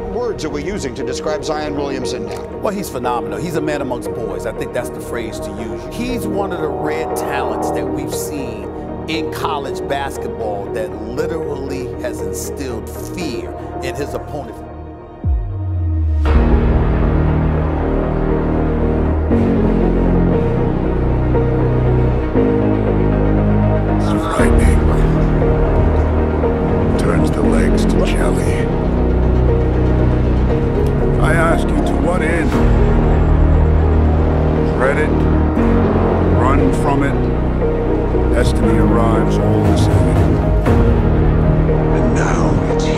What words are we using to describe Zion Williamson now? Well, he's phenomenal. He's a man amongst boys. I think that's the phrase to use. He's one of the rare talents that we've seen in college basketball that literally has instilled fear in his opponent. I ask you, to what end? Dread it, run from it, destiny arrives all the same. And now it's